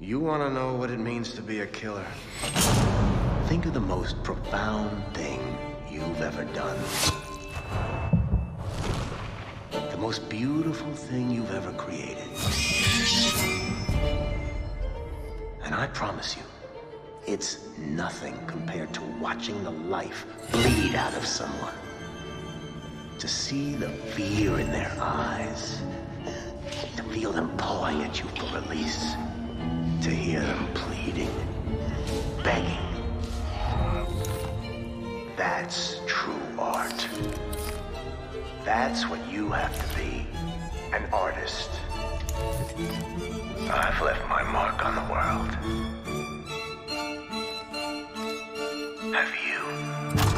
You want to know what it means to be a killer? Think of the most profound thing you've ever done. The most beautiful thing you've ever created. And I promise you, it's nothing compared to watching the life bleed out of someone. To see the fear in their eyes. To feel them pawing at you for release. To hear them pleading, begging. That's true art. That's what you have to be, an artist. I've left my mark on the world. Have you?